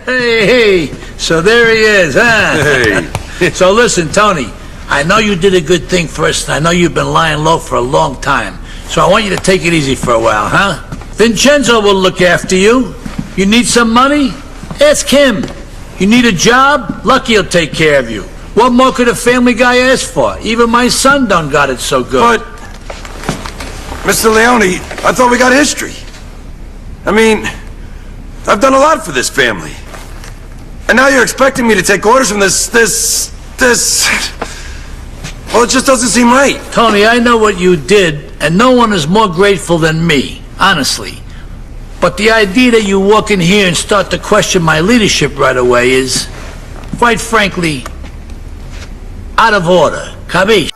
Hey, so there he is, huh? Hey. So listen, Tony, I know you did a good thing for us, and I know you've been lying low for a long time. So I want you to take it easy for a while, huh? Vincenzo will look after you. You need some money? Ask him. You need a job? Lucky will take care of you. What more could a family guy ask for? Even my son done got it so good. But, Mr. Leone, I thought we got history. I mean, I've done a lot for this family. And now you're expecting me to take orders from this... Well, it just doesn't seem right. Tony, I know what you did, and no one is more grateful than me, honestly. But the idea that you walk in here and start to question my leadership right away is, quite frankly, out of order. Capisci?